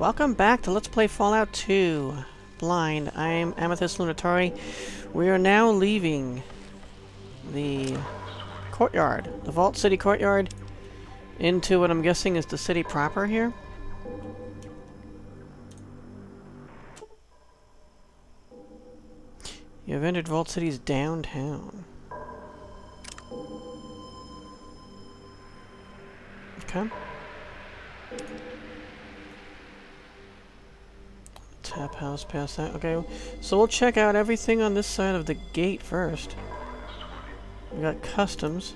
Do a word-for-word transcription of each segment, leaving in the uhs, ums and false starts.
Welcome back to Let's Play Fallout two. Blind. I'm Amethyst Lunatari. We are now leaving the courtyard, the Vault City courtyard, into what I'm guessing is the city proper here. You have entered Vault City's downtown. Okay. Tap House, past that. Okay, so we'll check out everything on this side of the gate first. We got customs.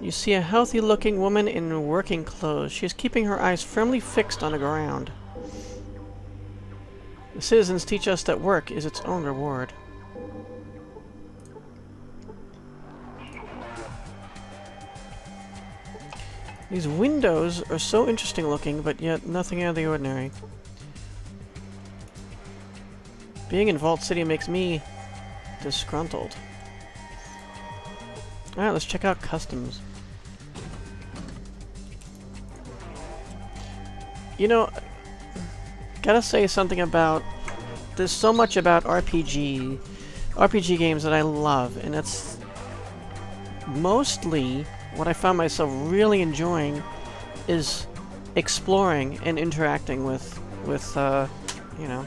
You see a healthy-looking woman in working clothes. She is keeping her eyes firmly fixed on the ground. The citizens teach us that work is its own reward. These windows are so interesting looking, but yet nothing out of the ordinary. Being in Vault City makes me disgruntled. Alright, let's check out customs. You know, gotta say something about... There's so much about R P G... R P G games that I love, and that's... mostly... what I found myself really enjoying is exploring and interacting with, with uh, you know,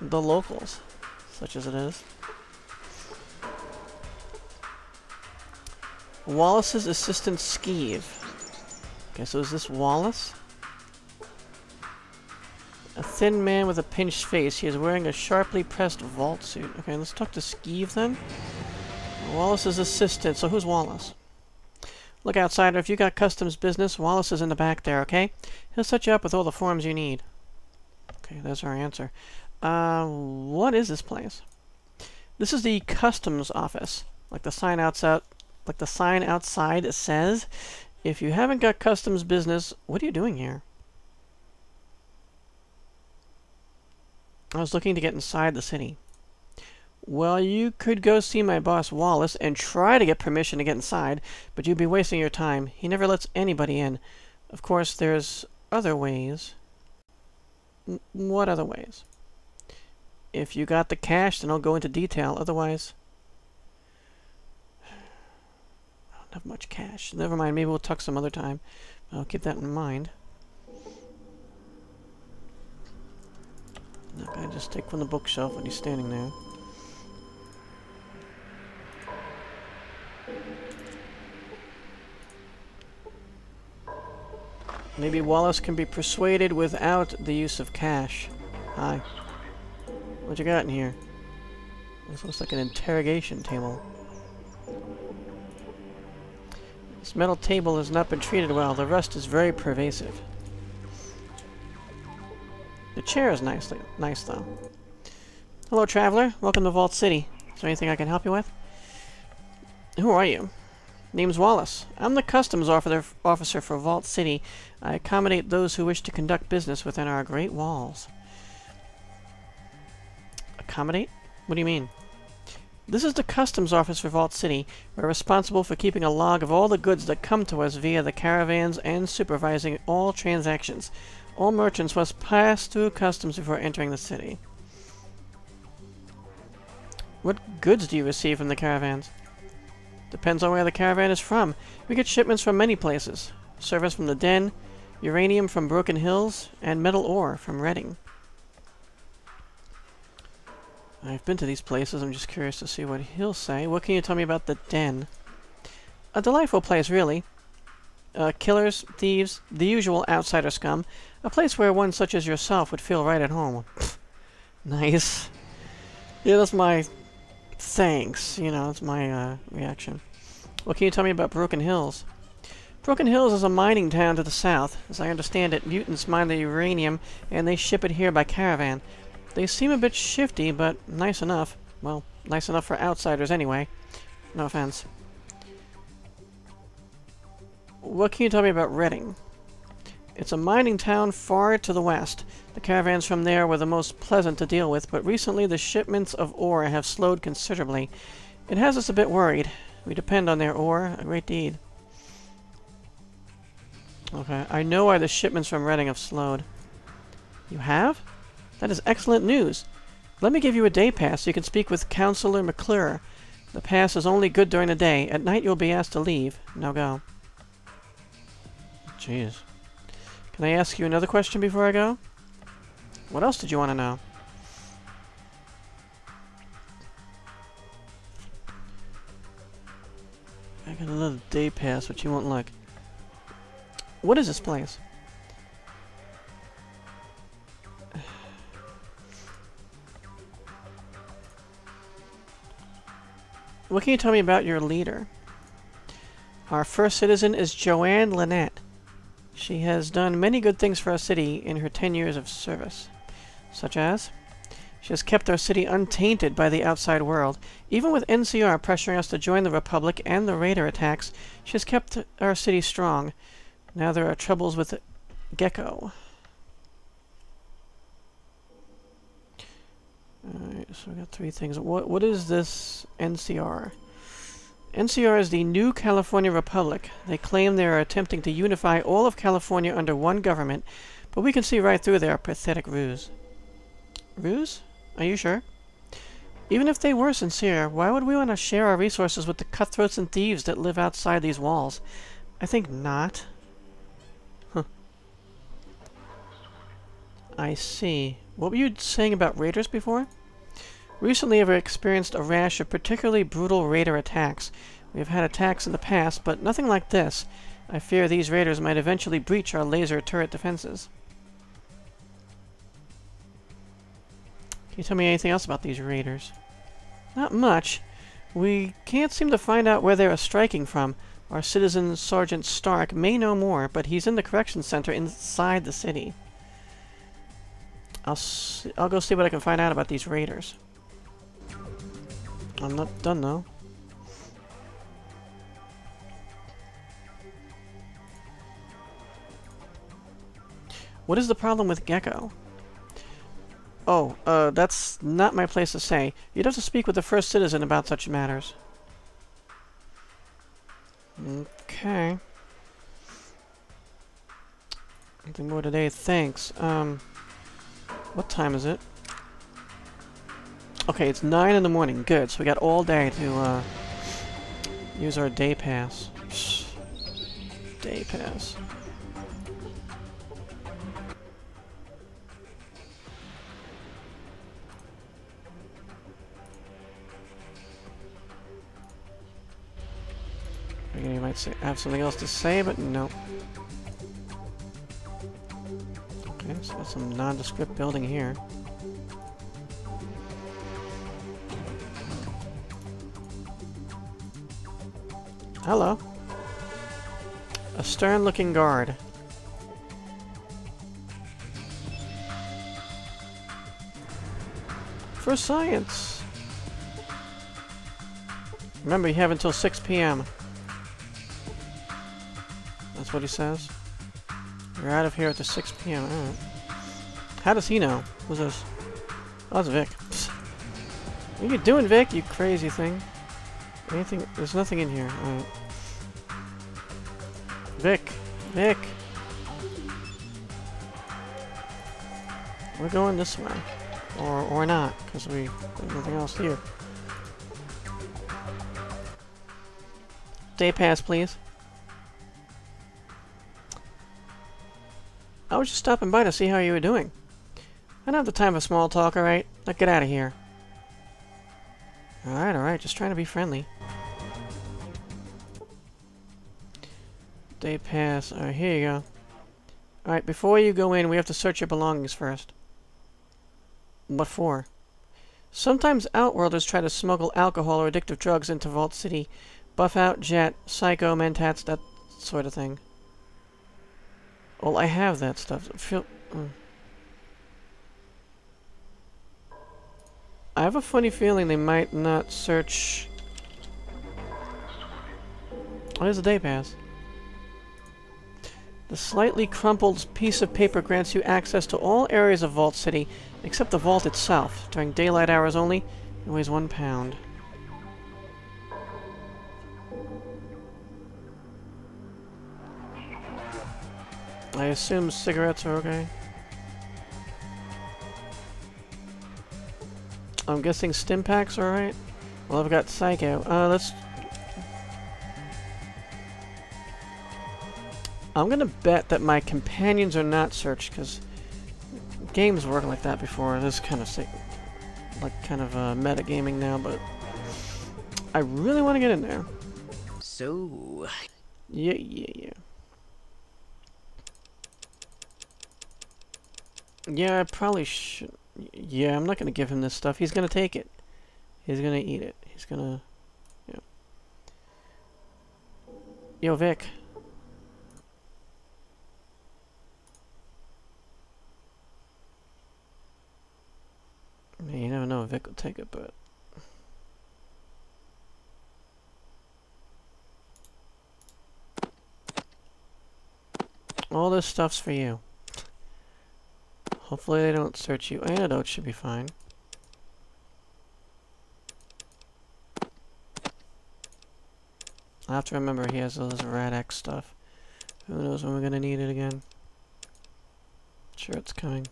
the locals, such as it is. Wallace's assistant, Skeev. Okay, so is this Wallace? A thin man with a pinched face. He is wearing a sharply pressed vault suit. Okay, let's talk to Skeev then. Wallace's assistant. So who's Wallace? Look, outsider, if you got customs business, Wallace is in the back there, okay? He'll set you up with all the forms you need. Okay, that's our answer. Uh, what is this place? This is the Customs Office. Like the sign outside, like the sign outside says, if you haven't got customs business, what are you doing here? I was looking to get inside the city. Well, you could go see my boss, Wallace, and try to get permission to get inside, but you'd be wasting your time. He never lets anybody in. Of course, there's other ways. N- what other ways? If you got the cash, then I'll go into detail. Otherwise, I don't have much cash. Never mind, maybe we'll talk some other time. I'll keep that in mind. Look, I just take from the bookshelf when he's standing there. Maybe Wallace can be persuaded without the use of cash. Hi. What you got in here? This looks like an interrogation table. This metal table has not been treated well. The rust is very pervasive. The chair is nicely, nice, though. Hello, traveler. Welcome to Vault City. Is there anything I can help you with? Who are you? Name's Wallace. I'm the customs officer for Vault City. I accommodate those who wish to conduct business within our great walls. Accommodate? What do you mean? This is the customs office for Vault City. We're responsible for keeping a log of all the goods that come to us via the caravans and supervising all transactions. All merchants must pass through customs before entering the city. What goods do you receive from the caravans? Depends on where the caravan is from. We get shipments from many places. Service from the Den, uranium from Broken Hills, and metal ore from Redding. I've been to these places. I'm just curious to see what he'll say. What can you tell me about the Den? A delightful place, really. Uh, killers, thieves, the usual outsider scum. A place where one such as yourself would feel right at home. Nice. Yeah, that's my... thanks. You know, that's my uh, reaction. What can you tell me about Broken Hills? Broken Hills is a mining town to the south. As I understand it, mutants mine the uranium, and they ship it here by caravan. They seem a bit shifty, but nice enough. Well, nice enough for outsiders anyway. No offense. What can you tell me about Redding? It's a mining town far to the west. The caravans from there were the most pleasant to deal with, but recently the shipments of ore have slowed considerably. It has us a bit worried. We depend on their ore a great deal. Okay, I know why the shipments from Reading have slowed. You have? That is excellent news. Let me give you a day pass so you can speak with Counselor McClure. The pass is only good during the day. At night you'll be asked to leave. Now go. Jeez. Can I ask you another question before I go? What else did you want to know? I got another day pass, but you won't look. What is this place? What can you tell me about your leader? Our first citizen is Joanne Lynette. She has done many good things for our city in her ten years of service, such as she has kept our city untainted by the outside world. Even with N C R pressuring us to join the Republic and the Raider attacks, she has kept our city strong. Now there are troubles with Gecko. Alright, so we got three things. What What is this N C R? N C R is the New California Republic. They claim they are attempting to unify all of California under one government, but we can see right through their pathetic ruse. Ruse? Are you sure? Even if they were sincere, why would we want to share our resources with the cutthroats and thieves that live outside these walls? I think not. Huh. I see. What were you saying about raiders before? Recently I've experienced a rash of particularly brutal raider attacks. We have had attacks in the past, but nothing like this. I fear these raiders might eventually breach our laser turret defenses. Can you tell me anything else about these raiders? Not much. We can't seem to find out where they are striking from. Our citizen Sergeant Stark may know more, but he's in the corrections center inside the city. I'll s I'll go see what I can find out about these raiders. I'm not done though. What is the problem with Gecko? Oh, uh, that's not my place to say. You'd have to speak with the first citizen about such matters. Okay. Nothing more today, thanks. Um, what time is it? Okay, it's nine in the morning. Good, so we got all day to, uh, use our day pass. Day pass. You might say, have something else to say, but no. Okay, so that's some nondescript building here. Hello. A stern-looking guard. For science! Remember, you have until six P M What he says. You're out of here at the six P M Alright. How does he know? Who's this? Oh, that's Vic. Psst. What are you doing, Vic? You crazy thing. Anything? There's nothing in here. Alright. Vic. Vic. We're going this way. Or or not, because we there's nothing else here. Day pass, please. I was just stopping by to see how you were doing. I don't have the time for small talk, alright? Now get out of here. Alright, alright, just trying to be friendly. Day pass. Alright, here you go. Alright, before you go in, we have to search your belongings first. What for? Sometimes Outworlders try to smuggle alcohol or addictive drugs into Vault City. Buff Out, Jet, Psycho, Mentats, that sort of thing. Well, I have that stuff. Feel, mm. I have a funny feeling they might not search... What is the day pass? The slightly crumpled piece of paper grants you access to all areas of Vault City, except the vault itself. During daylight hours only, it weighs one pound. I assume cigarettes are okay. I'm guessing stim packs are alright. Well, I've got Psycho. Uh, let's... I'm gonna bet that my companions are not searched, because games worked like that before. This is kind of sick. Like, kind of uh, metagaming now, but I really want to get in there. So... Yeah, yeah, yeah. Yeah, I probably should... Yeah, I'm not gonna give him this stuff. He's gonna take it. He's gonna eat it. He's gonna... Yeah. Yo, Vic. I mean, you never know if Vic will take it, but... All this stuff's for you. Hopefully they don't search you. Antidote should be fine. I have to remember he has all this Rad-X stuff. Who knows when we're gonna need it again. Sure, it's coming.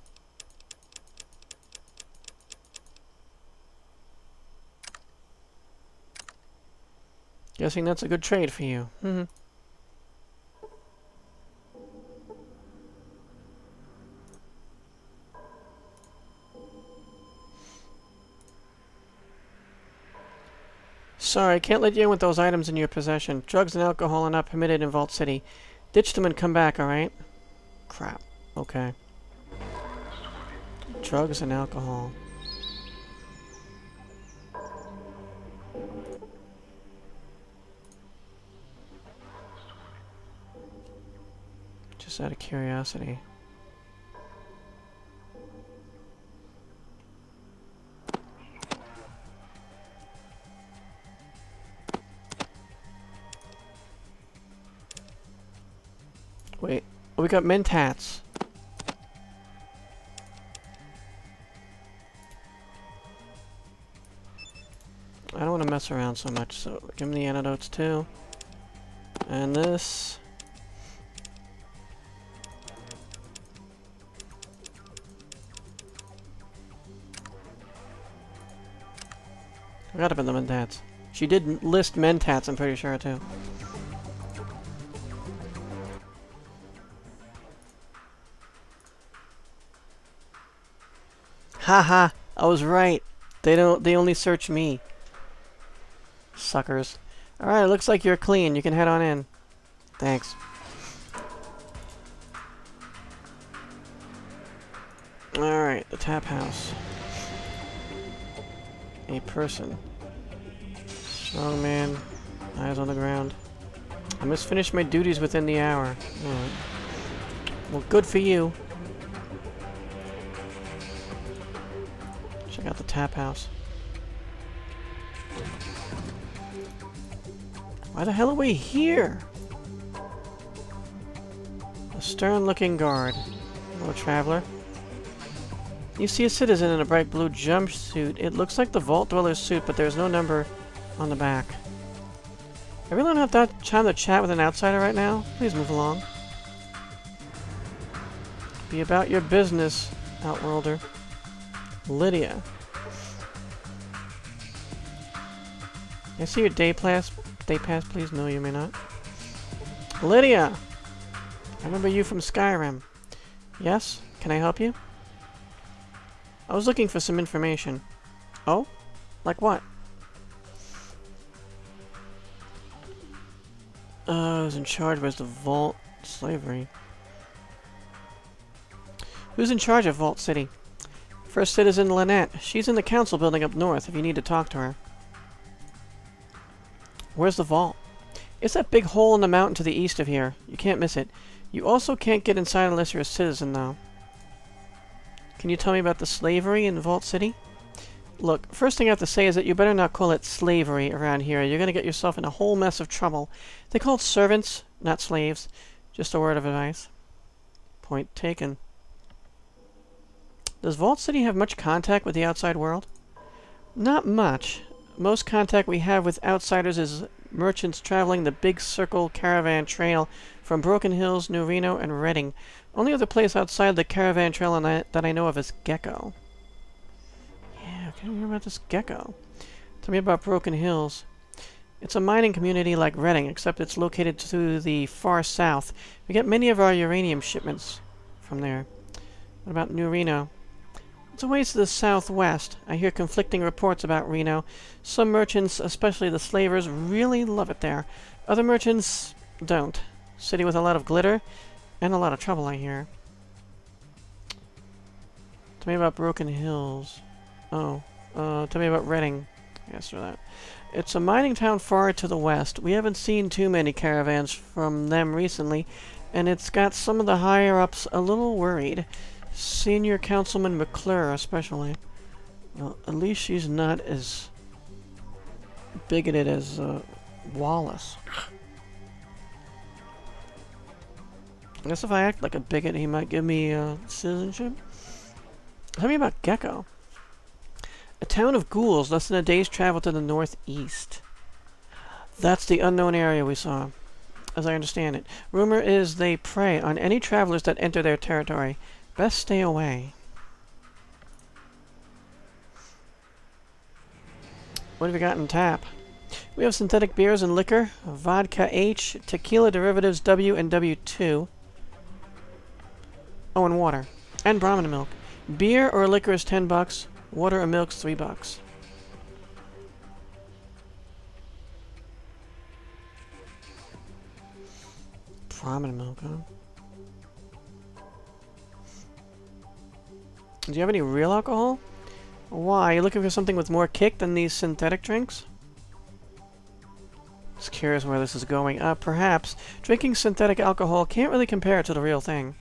Guessing that's a good trade for you. Mm-hmm. Sorry, I can't let you in with those items in your possession. Drugs and alcohol are not permitted in Vault City. Ditch them and come back, alright? Crap. Okay. Drugs and alcohol. Just out of curiosity. Wait, oh, we got mint hats. I don't want to mess around so much, so give him the antidotes too. And this. I forgot about the mint hats. She did list mint hats, I'm pretty sure, too. Haha, I was right. They don't they only search me. Suckers. Alright, it looks like you're clean. You can head on in. Thanks. Alright, the tap house. A person. Strong man. Eyes on the ground. I must finish my duties within the hour. Alright. Well, good for you. Check out the tap house. Why the hell are we here? A stern-looking guard. Hello, traveler. You see a citizen in a bright blue jumpsuit. It looks like the Vault Dweller's suit, but there's no number on the back. I really don't have that time to chat with an outsider right now. Please move along. Be about your business, Outworlder. Lydia. Can I see your day pass? Day pass, please? No, you may not. Lydia! I remember you from Skyrim. Yes? Can I help you? I was looking for some information. Oh? Like what? Uh, I was in charge. Where's the vault? Slavery. Who's in charge of Vault City? First Citizen Lynette. She's in the council building up north if you need to talk to her. Where's the vault? It's that big hole in the mountain to the east of here. You can't miss it. You also can't get inside unless you're a citizen, though. Can you tell me about the slavery in Vault City? Look, first thing I have to say is that you better not call it slavery around here. You're going to get yourself in a whole mess of trouble. They call it servants, not slaves. Just a word of advice. Point taken. Does Vault City have much contact with the outside world? Not much. Most contact we have with outsiders is merchants traveling the Big Circle Caravan Trail from Broken Hills, New Reno, and Redding. Only other place outside the Caravan Trail and I, that I know of is Gecko. Yeah, I can't remember about this Gecko. Tell me about Broken Hills. It's a mining community like Redding, except it's located to the far south. We get many of our uranium shipments from there. What about New Reno? It's a ways to the southwest. I hear conflicting reports about Reno. Some merchants, especially the slavers, really love it there. Other merchants don't. City with a lot of glitter and a lot of trouble, I hear. Tell me about Broken Hills. Oh, uh, tell me about Redding. Yes or that. It's a mining town far to the west. We haven't seen too many caravans from them recently, and it's got some of the higher-ups a little worried. Senior Councilman McClure, especially. Well, at least she's not as bigoted as uh, Wallace. I guess if I act like a bigot, he might give me uh, citizenship. Tell me about Gecko. A town of ghouls less than a day's travel to the northeast. That's the unknown area we saw, as I understand it. Rumor is they prey on any travelers that enter their territory. Best stay away. What have we got in tap? We have synthetic beers and liquor, vodka H, tequila derivatives W and W two. Oh, and water. And Brahmin milk. Beer or liquor is ten bucks. Water or milk's three bucks. Prominent milk, huh? Do you have any real alcohol? Why? Are you looking for something with more kick than these synthetic drinks? Just curious where this is going. Uh, perhaps. Drinking synthetic alcohol can't really compare to the real thing.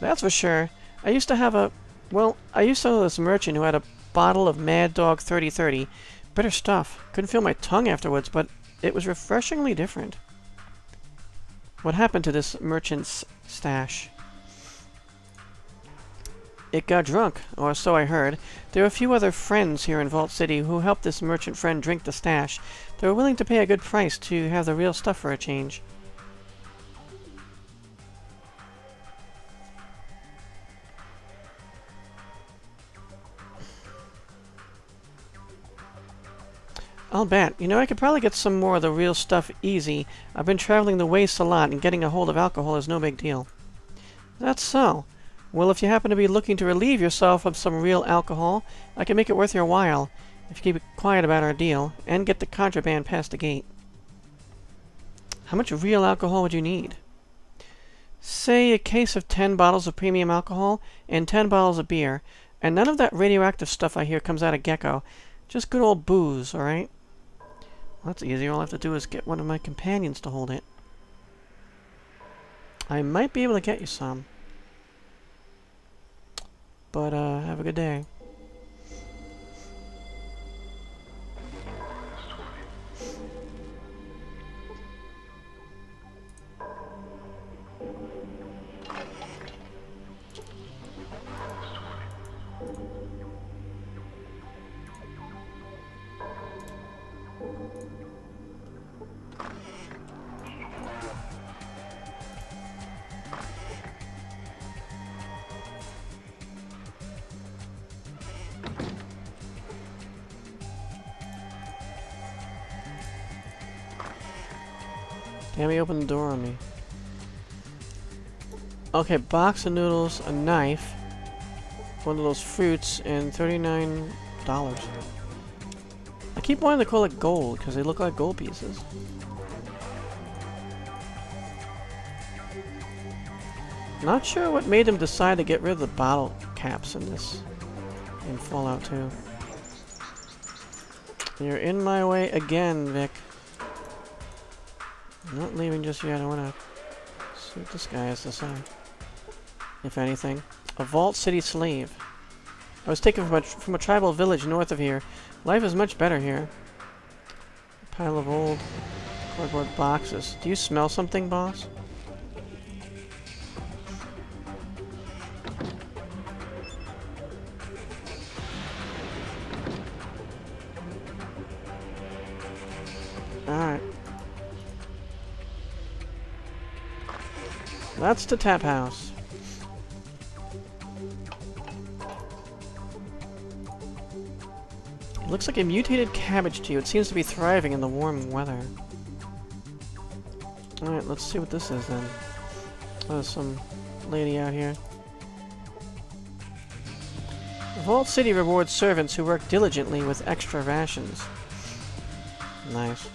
That's for sure. I used to have a... Well, I used to know this merchant who had a bottle of Mad Dog thirty thirty. Bitter stuff. Couldn't feel my tongue afterwards, but it was refreshingly different. What happened to this merchant's stash? It got drunk, or so I heard. There were a few other friends here in Vault City who helped this merchant friend drink the stash. They were willing to pay a good price to have the real stuff for a change. I'll bet. You know, I could probably get some more of the real stuff easy. I've been traveling the wastes a lot, and getting a hold of alcohol is no big deal. That's so. Well, if you happen to be looking to relieve yourself of some real alcohol, I can make it worth your while, if you keep it quiet about our deal, and get the contraband past the gate. How much real alcohol would you need? Say a case of ten bottles of premium alcohol, and ten bottles of beer. And none of that radioactive stuff I hear comes out of Gecko. Just good old booze, alright? Well, that's easy. All I have to do is get one of my companions to hold it. I might be able to get you some. But, uh, have a good day. Damn, he opened the door on me. Okay, box of noodles, a knife, one of those fruits, and thirty-nine dollars. I keep wanting to call it gold, because they look like gold pieces. Not sure what made them decide to get rid of the bottle caps in this, in Fallout two. You're in my way again, Vic. I'm not leaving just yet. I want to see what this guy has to say. If anything. A Vault City slave. I was taken from a, tr from a tribal village north of here. Life is much better here. A pile of old cardboard boxes. Do you smell something, boss? Alright. That's to Tap House. It looks like a mutated cabbage to you. It seems to be thriving in the warm weather. Alright, let's see what this is then. There's some lady out here. Vault City rewards servants who work diligently with extra rations. Nice.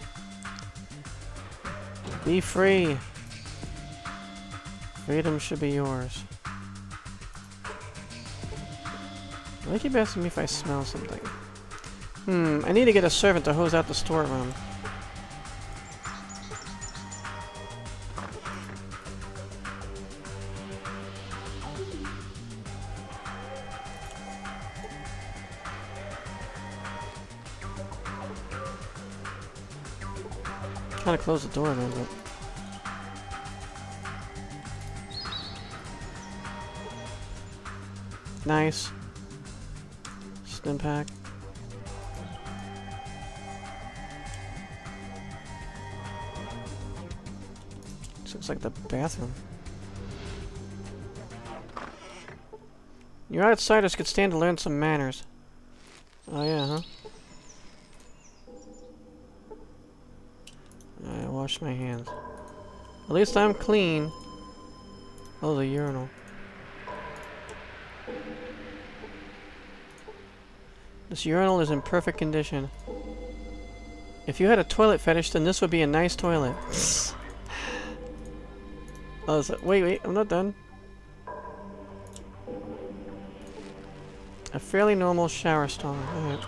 Be free. Freedom should be yours. They keep asking me if I smell something. Hmm, I need to get a servant to hose out the storeroom. I'm trying to close the door a little bit. Nice. Stim pack. This looks like the bathroom. You outsiders could stand to learn some manners. Oh yeah, huh? Wash my hands. At least I'm clean. Oh, the urinal. This urinal is in perfect condition. If you had a toilet fetish, then this would be a nice toilet. Oh, so, wait, wait, I'm not done. A fairly normal shower stall. Alright.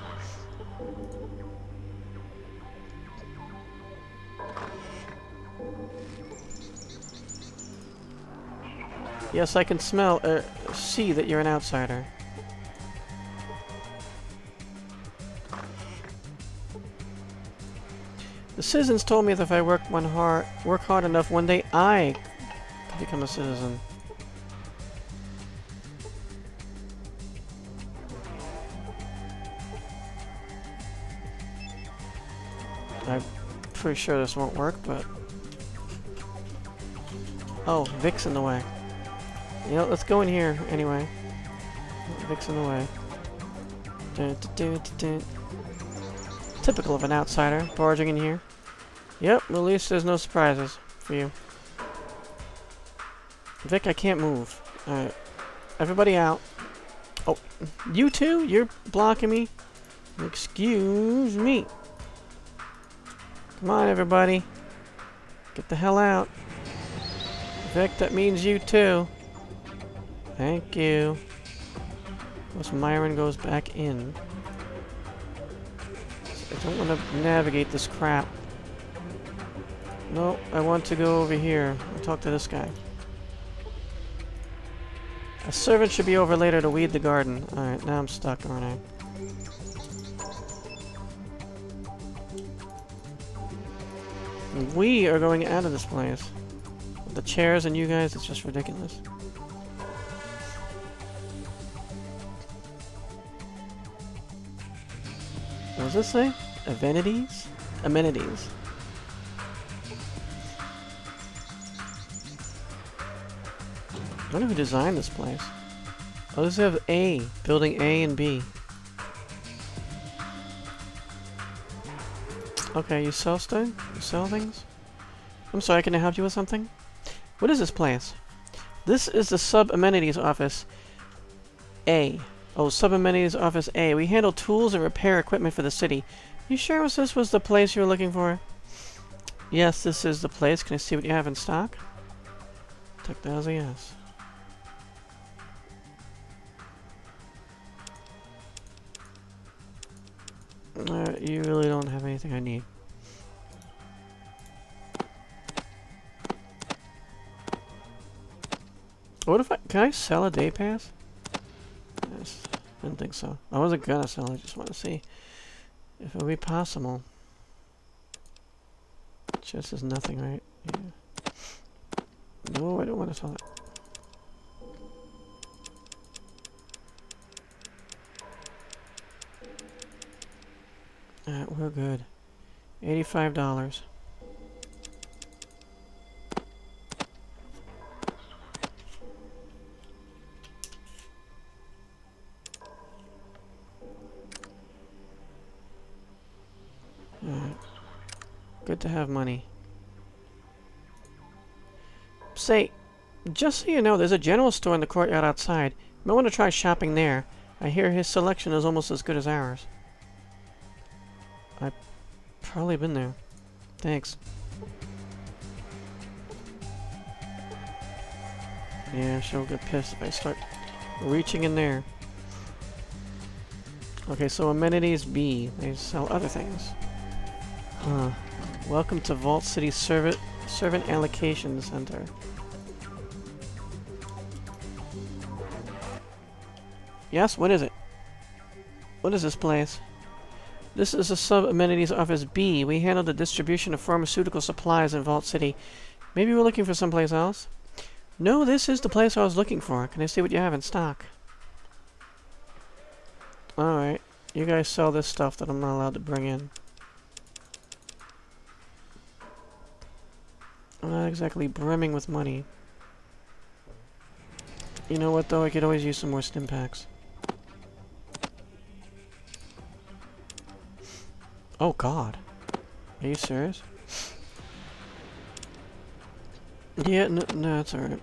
Yes, I can smell, er, see that you're an outsider. The citizens told me that if I work one hard, work hard enough, one day I could become a citizen. I'm pretty sure this won't work, but... Oh, Vic's in the way. You know, let's go in here anyway. Vic's in the way. Dun, dun, dun, dun, dun. Typical of an outsider, barging in here. Yep, at least there's no surprises for you. Vic, I can't move. Alright. Everybody out. Oh, you too? You're blocking me? Excuse me. Come on, everybody. Get the hell out. Vic, that means you too. Thank you. Once Myron goes back in. I don't want to navigate this crap. No, I want to go over here and talk to this guy. A servant should be over later to weed the garden. Alright, now I'm stuck, aren't I? And we are going out of this place. With the chairs and you guys, it's just ridiculous. What does this say? Amenities? Amenities. I wonder who designed this place. Oh, does it have A? Building A and B. Okay, you sell stuff? You sell things? I'm sorry, can I help you with something? What is this place? This is the Sub-Amenities Office A. Oh, Sub-Amenities Office A. We handle tools and repair equipment for the city. You sure was this was the place you were looking for? Yes, this is the place. Can I see what you have in stock? Took that as a yes. Uh, you really don't have anything I need. What if I... Can I sell a day pass? Yes. I didn't think so. I wasn't gonna sell, I just want to see if it would be possible. Just is nothing, right? Yeah. No, I don't want to sell it. Alright, we're good. eighty-five dollars. Alright. Good to have money. Say, just so you know, there's a general store in the courtyard outside. You might want to try shopping there. I hear his selection is almost as good as ours. I've probably been there. Thanks. Yeah, she'll get pissed if I start reaching in there. Okay, so amenities B. They sell other things. Huh. Welcome to Vault City Servant Servant Allocation Center. Yes? What is it? What is this place? This is the Sub-Amenities Office B. We handle the distribution of pharmaceutical supplies in Vault City. Maybe we're looking for someplace else? No, this is the place I was looking for. Can I see what you have in stock? Alright. You guys sell this stuff that I'm not allowed to bring in. I'm not exactly brimming with money. You know what, though? I could always use some more stim packs. Oh god. Are you serious? Yeah, no, no, it's alright.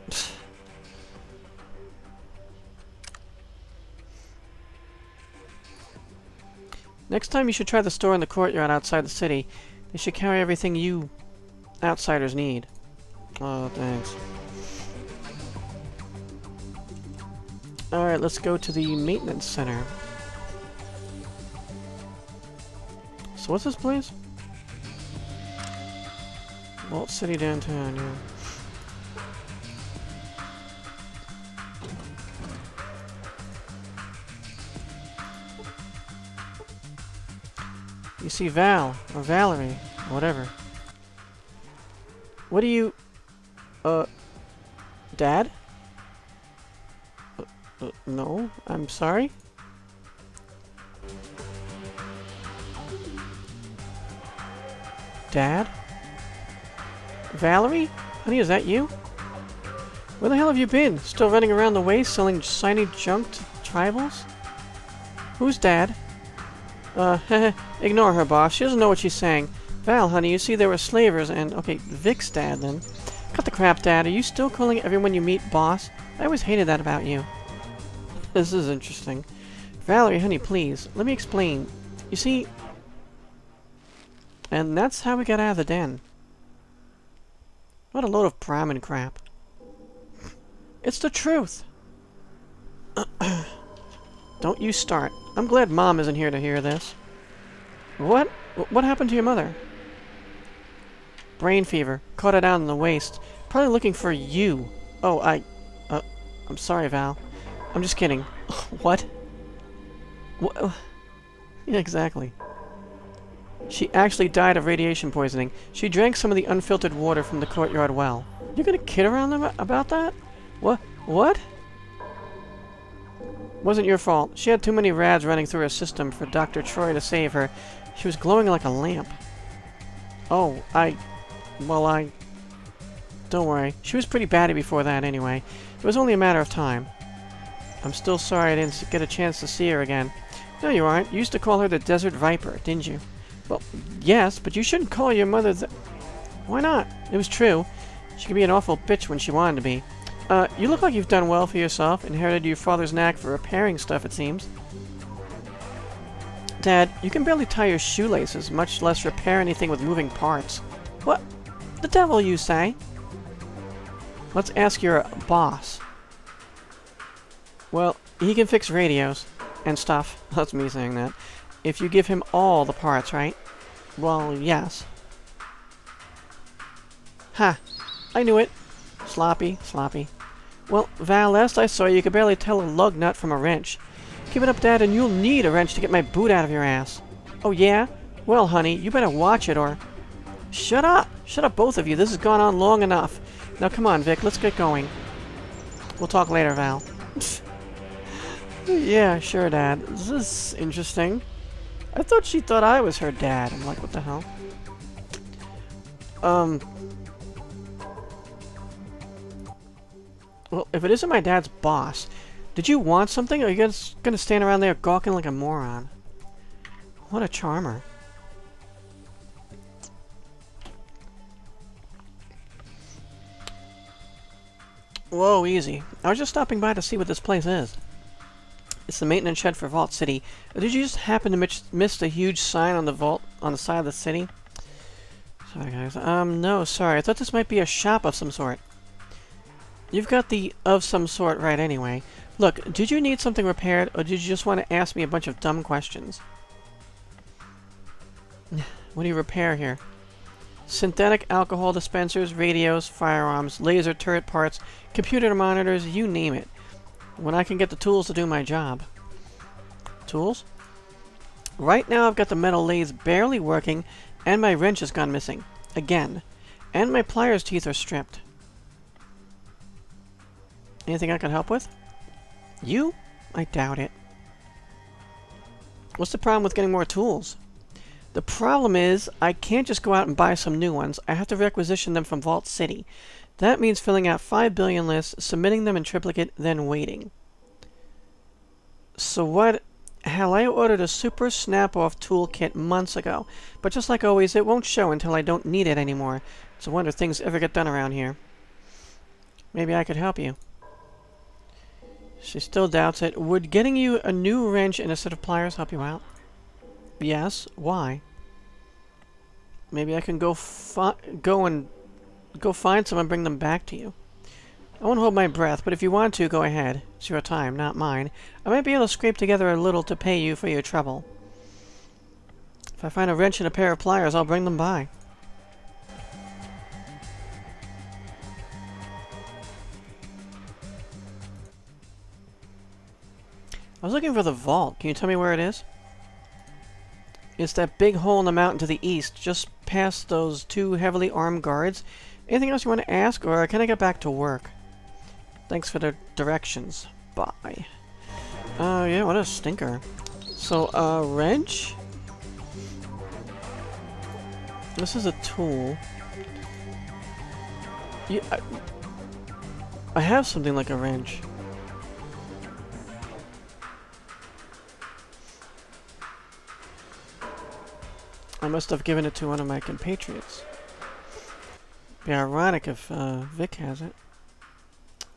Next time you should try the store in the courtyard outside the city. They should carry everything you outsiders need. Oh, thanks. Alright, let's go to the Maintenance Center. So what's this place? Vault City downtown, yeah. You see Val, or Valerie, or whatever. What do you... Uh... Dad? Uh, uh, no, I'm sorry? Dad? Valerie? Honey, is that you? Where the hell have you been? Still running around the way selling shiny junk to tribals? Who's Dad? Uh, heh ignore her, boss. She doesn't know what she's saying. Val, honey, you see there were slavers and... Okay, Vic's dad, then. Cut the crap, Dad. Are you still calling everyone you meet boss? I always hated that about you. This is interesting. Valerie, honey, please. Let me explain. You see... And that's how we got out of the den. What a load of Brahmin crap. It's the truth! Don't you start. I'm glad Mom isn't here to hear this. What? What happened to your mother? Brain fever. Caught her down in the waist. Probably looking for you. Oh, I... Uh, I'm sorry, Val. I'm just kidding. What? What? Yeah, exactly. She actually died of radiation poisoning. She drank some of the unfiltered water from the courtyard well. You're gonna kid around them about that? What? What? Wasn't your fault. She had too many rads running through her system for Doctor Troy to save her. She was glowing like a lamp. Oh, I... Well, I... Don't worry. She was pretty batty before that, anyway. It was only a matter of time. I'm still sorry I didn't get a chance to see her again. No, you aren't. You used to call her the Desert Viper, didn't you? Well, yes, but you shouldn't call your mother the... Why not? It was true. She could be an awful bitch when she wanted to be. Uh, you look like you've done well for yourself. Inherited your father's knack for repairing stuff, it seems. Dad, you can barely tie your shoelaces, much less repair anything with moving parts. What? The devil, you say? Let's ask your boss. Well, he can fix radios. And stuff. That's me saying that. If you give him all the parts, right? Well, yes. Ha! I knew it. Sloppy, sloppy. Well, Val, last I saw you, you could barely tell a lug nut from a wrench. Give it up, Dad, and you'll need a wrench to get my boot out of your ass. Oh, yeah? Well, honey, you better watch it, or... Shut up! Shut up, both of you. This has gone on long enough. Now, come on, Vic. Let's get going. We'll talk later, Val. Yeah, sure, Dad. This is interesting. I thought she thought I was her dad. I'm like, what the hell? Um... Well, if it isn't my dad's boss, did you want something, or are you guys gonna stand around there gawking like a moron? What a charmer. Whoa, easy. I was just stopping by to see what this place is. It's the maintenance shed for Vault City. Or did you just happen to miss, miss the huge sign on the vault on the side of the city? Sorry, guys. Um, no, sorry. I thought this might be a shop of some sort. You've got the of some sort right anyway. Look, did you need something repaired, or did you just want to ask me a bunch of dumb questions? What do you repair here? Synthetic alcohol dispensers, radios, firearms, laser turret parts, computer monitors, you name it. When I can get the tools to do my job. Tools? Right now I've got the metal lathes barely working, and my wrench has gone missing. Again. And my pliers teeth are stripped. Anything I can help with? You? I doubt it. What's the problem with getting more tools? The problem is, I can't just go out and buy some new ones. I have to requisition them from Vault City. That means filling out five billion lists, submitting them in triplicate, then waiting. So what? Hell, I ordered a super snap-off toolkit months ago. But just like always, it won't show until I don't need it anymore. It's a wonder things ever get done around here. Maybe I could help you. She still doubts it. Would getting you a new wrench and a set of pliers help you out? Yes. Why? Maybe I can go fi go and go find some and bring them back to you. I won't hold my breath, but if you want to, go ahead. It's your time, not mine. I might be able to scrape together a little to pay you for your trouble. If I find a wrench and a pair of pliers, I'll bring them by. I was looking for the vault. Can you tell me where it is? It's that big hole in the mountain to the east, just past those two heavily armed guards. Anything else you want to ask, or can I get back to work? Thanks for the directions. Bye. Oh, uh, yeah, what a stinker. So, uh, wrench? This is a tool. Yeah, I, I have something like a wrench. I must have given it to one of my compatriots. It'd be ironic if uh, Vic has it.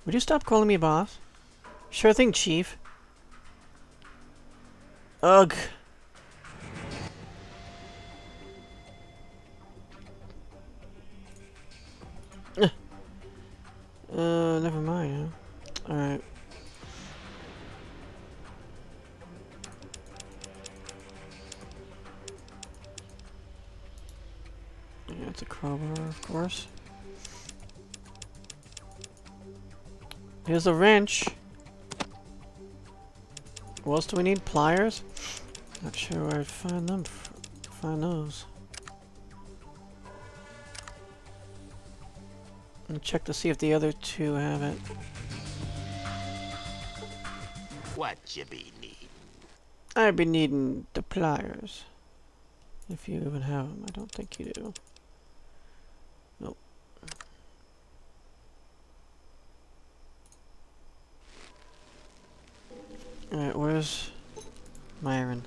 Would you stop calling me boss? Sure thing, Chief. Ugh. Uh, never mind. Huh? All right. It's a crowbar, of course. Here's a wrench. What else do we need? Pliers? Not sure where I'd find them. F find those. And check to see if the other two have it. What you be needing? I be needing the pliers. If you even have them, I don't think you do. Nope. Alright, where's Myron?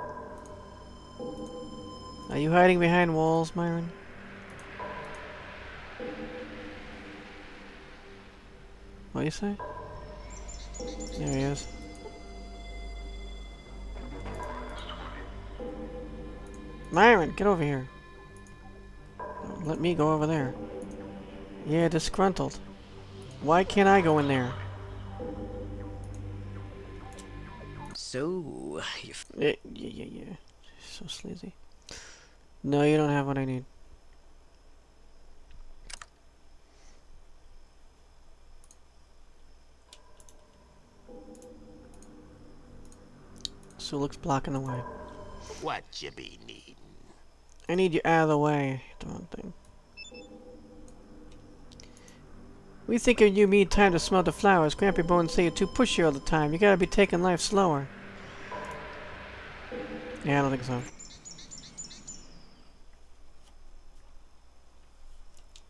Are you hiding behind walls, Myron? What do you say? There he is. Myron, get over here. Let me go over there. Yeah, disgruntled. Why can't I go in there? So... You f yeah, yeah, yeah, yeah. So sleazy. No, you don't have what I need. So looks blocking the way. What you be needing? I need you out of the way. Darn thing. We think of you need time to smell the flowers. Grampy Bones say you're too pushy all the time. You gotta be taking life slower. Yeah, I don't think so.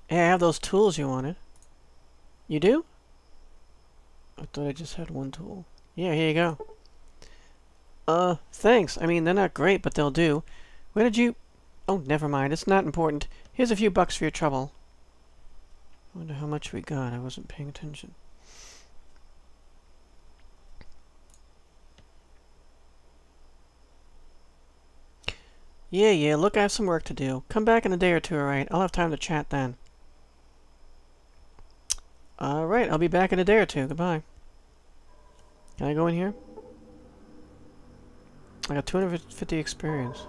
Hey, I have those tools you wanted. You do? I thought I just had one tool. Yeah, here you go. Uh, thanks. I mean, they're not great, but they'll do. Where did you... Oh, never mind. It's not important. Here's a few bucks for your trouble. I wonder how much we got. I wasn't paying attention. Yeah, yeah, look, I have some work to do. Come back in a day or two, alright? I'll have time to chat then. Alright, I'll be back in a day or two. Goodbye. Can I go in here? I got two hundred fifty experience.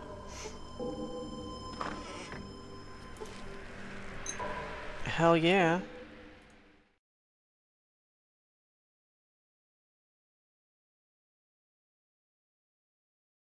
Hell yeah.